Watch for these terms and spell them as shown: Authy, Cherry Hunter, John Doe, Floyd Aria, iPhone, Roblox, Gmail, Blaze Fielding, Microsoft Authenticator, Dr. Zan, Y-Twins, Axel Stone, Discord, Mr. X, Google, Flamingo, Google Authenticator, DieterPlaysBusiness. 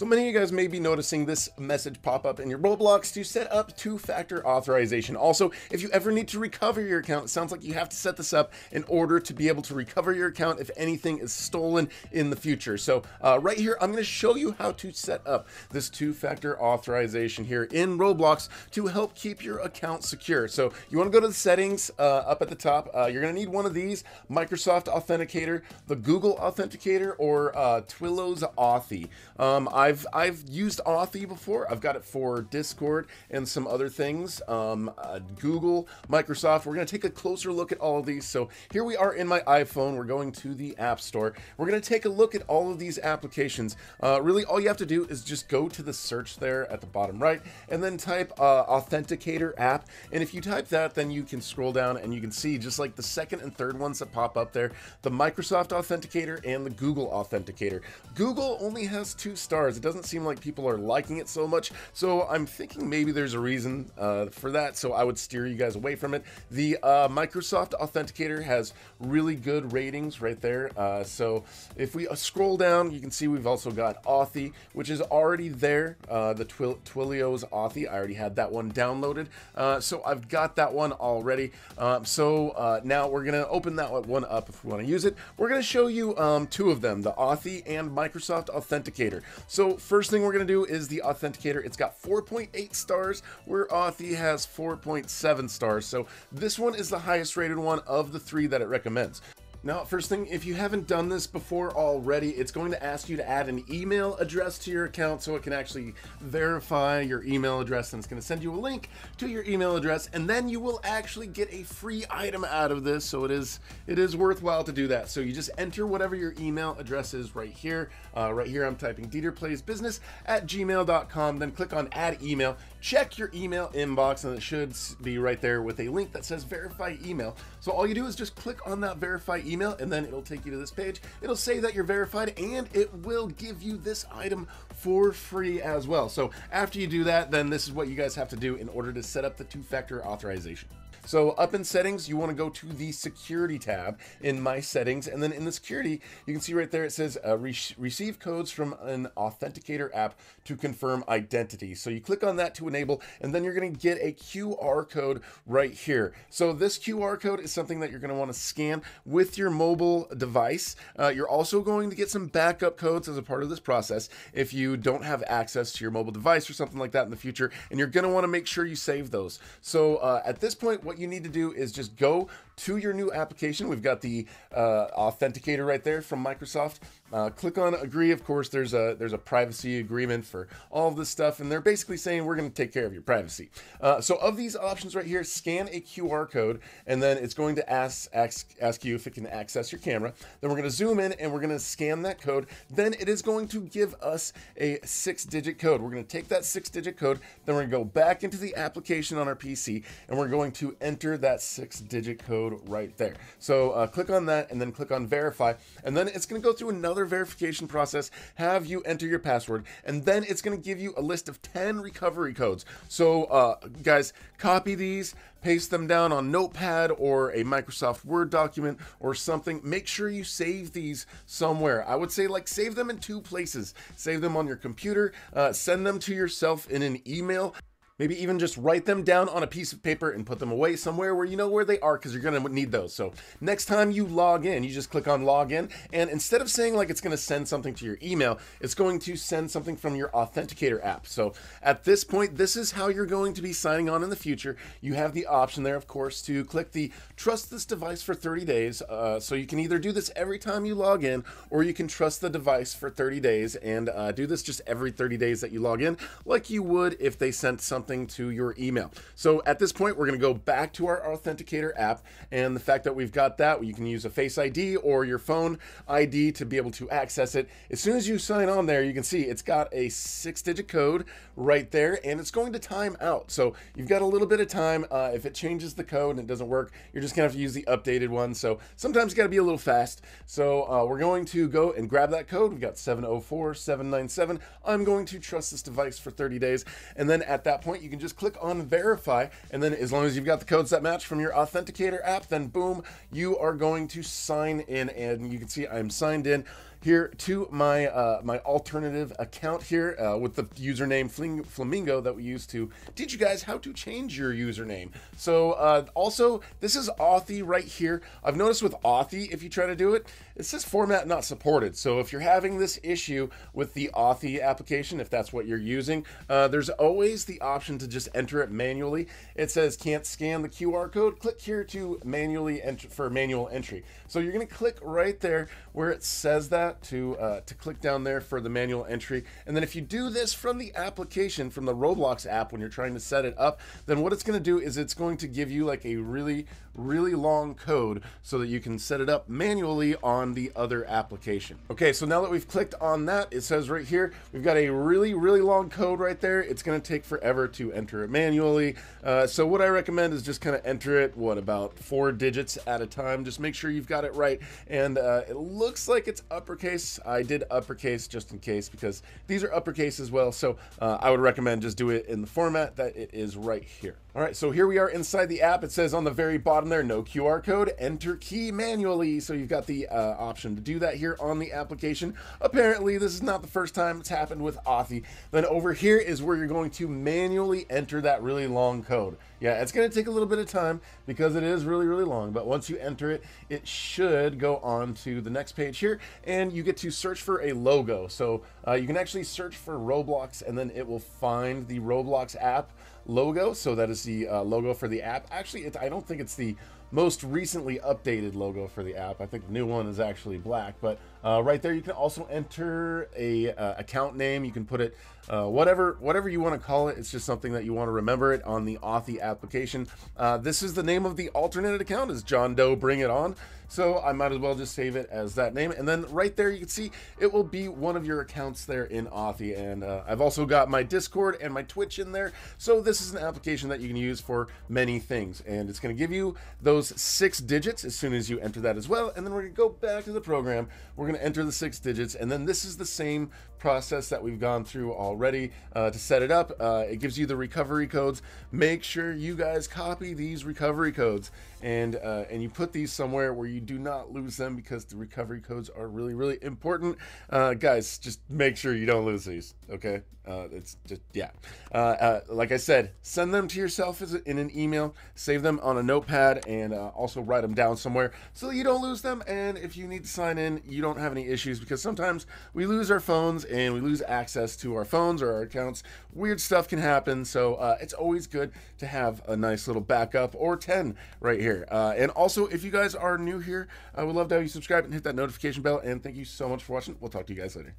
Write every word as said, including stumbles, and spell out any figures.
So many of you guys may be noticing this message pop up in your Roblox to set up two-factor authorization. Also, if you ever need to recover your account, it sounds like you have to set this up in order to be able to recover your account if anything is stolen in the future. So uh, right here, I'm going to show you how to set up this two-factor authorization here in Roblox to help keep your account secure. So you want to go to the settings uh, up at the top. Uh, you're going to need one of these, Microsoft Authenticator, the Google Authenticator, or uh, Twilio's Authy. Um, I I've, I've used Authy before. I've got it for Discord and some other things, um, uh, Google, Microsoft. We're going to take a closer look at all of these. So here we are in my iPhone. We're going to the App Store. We're going to take a look at all of these applications. Uh, really, all you have to do is just go to the search there at the bottom right and then type uh, Authenticator app. And if you type that, then you can scroll down and you can see just like the second and third ones that pop up there, the Microsoft Authenticator and the Google Authenticator. Google only has two stars. It doesn't seem like people are liking it so much, so I'm thinking maybe there's a reason uh, for that, so I would steer you guys away from it. The uh, Microsoft Authenticator has really good ratings right there, uh, so if we uh, scroll down, you can see we've also got Authy, which is already there, uh, the Twil Twilio's Authy. I already had that one downloaded, uh, so I've got that one already. Um, so uh, now we're going to open that one up if we want to use it. We're going to show you um, two of them, the Authy and Microsoft Authenticator. So first thing we're going to do is the Authenticator. It's got four point eight stars, where Authy has four point seven stars. So this one is the highest rated one of the three that it recommends. Now, first thing, if you haven't done this before already, it's going to ask you to add an email address to your account so it can actually verify your email address, and it's going to send you a link to your email address, and then you will actually get a free item out of this. So it is it is worthwhile to do that. So you just enter whatever your email address is right here. Uh, right here, I'm typing DieterPlaysBusiness at gmail dot com. Then click on Add Email. Check your email inbox, and it should be right there with a link that says Verify Email. So all you do is just click on that Verify Email. email and then it'll take you to this page. It'll say that you're verified and it will give you this item for free as well. So after you do that, then this is what you guys have to do in order to set up the two-factor authorization. So up in settings, you want to go to the security tab in my settings, and then in the security, you can see right there it says uh, Re receive codes from an authenticator app to confirm identity. So you click on that to enable, and then you're going to get a Q R code right here. So this Q R code is something that you're going to want to scan with your mobile device. Uh, you're also going to get some backup codes as a part of this process if you don't have access to your mobile device or something like that in the future, and you're going to want to make sure you save those. So uh, at this point, what you need to do is just go to your new application. We've got the uh, Authenticator right there from Microsoft. Uh, click on agree. Of course, there's a there's a privacy agreement for all of this stuff, and they're basically saying we're going to take care of your privacy. Uh, so of these options right here, scan a Q R code, and then it's going to ask ask ask you if it can access your camera. Then we're going to zoom in and we're going to scan that code. Then it is going to give us a six-digit code. We're going to take that six-digit code. Then we're going to go back into the application on our P C, and we're going to enter that six-digit code right there. So uh, click on that and then click on verify, and then it's going to go through another verification process, have you enter your password, and then it's going to give you a list of ten recovery codes. So uh, guys, copy these, paste them down on Notepad or a Microsoft Word document or something. Make sure you save these somewhere. I would say like save them in two places. Save them on your computer, uh, send them to yourself in an email. Maybe even just write them down on a piece of paper and put them away somewhere where you know where they are, because you're going to need those. So next time you log in, you just click on log in, and instead of saying like it's going to send something to your email, it's going to send something from your Authenticator app. So at this point, this is how you're going to be signing on in the future. You have the option there, of course, to click the trust this device for thirty days. Uh, so you can either do this every time you log in, or you can trust the device for thirty days and uh, do this just every thirty days that you log in, like you would if they sent something to your email. So at this point, we're going to go back to our Authenticator app, and the fact that we've got that, you can use a Face I D or your phone I D to be able to access it. As soon as you sign on there, you can see it's got a six-digit code right there, and it's going to time out. So you've got a little bit of time. Uh, if it changes the code and it doesn't work, you're just going to have to use the updated one. So sometimes you got to be a little fast. So uh, we're going to go and grab that code. We've got seven oh four seven nine seven. I'm going to trust this device for thirty days, and then at that point, you can just click on verify, and then as long as you've got the codes that match from your Authenticator app, then boom, you are going to sign in, and you can see I'm signed in. here to my uh, my alternative account here uh, with the username Fling Flamingo that we used to teach you guys how to change your username. So uh, also, this is Authy right here. I've noticed with Authy, if you try to do it, it says format not supported. So if you're having this issue with the Authy application, if that's what you're using, uh, there's always the option to just enter it manually. It says can't scan the Q R code. Click here to manually enter for manual entry. So you're going to click right there where it says that to uh, to click down there for the manual entry. And then if you do this from the application, from the Roblox app, when you're trying to set it up, then what it's going to do is it's going to give you like a really, really long code so that you can set it up manually on the other application. Okay, so now that we've clicked on that, it says right here, we've got a really, really long code right there. It's going to take forever to enter it manually. Uh, so what I recommend is just kind of enter it, what, about four digits at a time. Just make sure you've got it right. And uh, it looks like it's uppercase. I did uppercase just in case, because these are uppercase as well. So uh, I would recommend just do it in the format that it is right here. All right, so here we are inside the app. It says on the very bottom there, no Q R code, enter key manually. So you've got the uh, option to do that here on the application. Apparently, this is not the first time it's happened with Authy. Then over here is where you're going to manually enter that really long code. Yeah, it's going to take a little bit of time because it is really, really long. But once you enter it, it should go on to the next page here, and you get to search for a logo. So uh, you can actually search for Roblox, and then it will find the Roblox app logo. So that is the uh, logo for the app. Actually, it, I don't think it's the most recently updated logo for the app. I think the new one is actually black, but uh, right there you can also enter a uh, account name. You can put it uh, whatever whatever you want to call it. It's just something that you want to remember it on the Authy application. Uh, this is the name of the alternate account, is John Doe Bring It On. So I might as well just save it as that name. And then right there you can see it will be one of your accounts there in Authy. And uh, I've also got my Discord and my Twitch in there. So this is an application that you can use for many things. And it's going to give you those six digits as soon as you enter that as well. And then we're going to go back to the program. We're going to enter the six digits. And then this is the same process that we've gone through already uh, to set it up. Uh, it gives you the recovery codes. Make sure you guys copy these recovery codes and, uh, and you put these somewhere where you do not lose them, because the recovery codes are really, really important. Uh, guys, just make sure you don't lose these, okay? Uh, it's just, yeah. Uh, uh, like I said, send them to yourself as a, in an email, save them on a notepad, and uh, also write them down somewhere so that you don't lose them. And if you need to sign in, you don't have any issues, because sometimes we lose our phones and we lose access to our phones or our accounts. Weird stuff can happen. So uh, it's always good to have a nice little backup or ten right here. Uh, and also, if you guys are new here, I would love to have you subscribe and hit that notification bell. And thank you so much for watching. We'll talk to you guys later.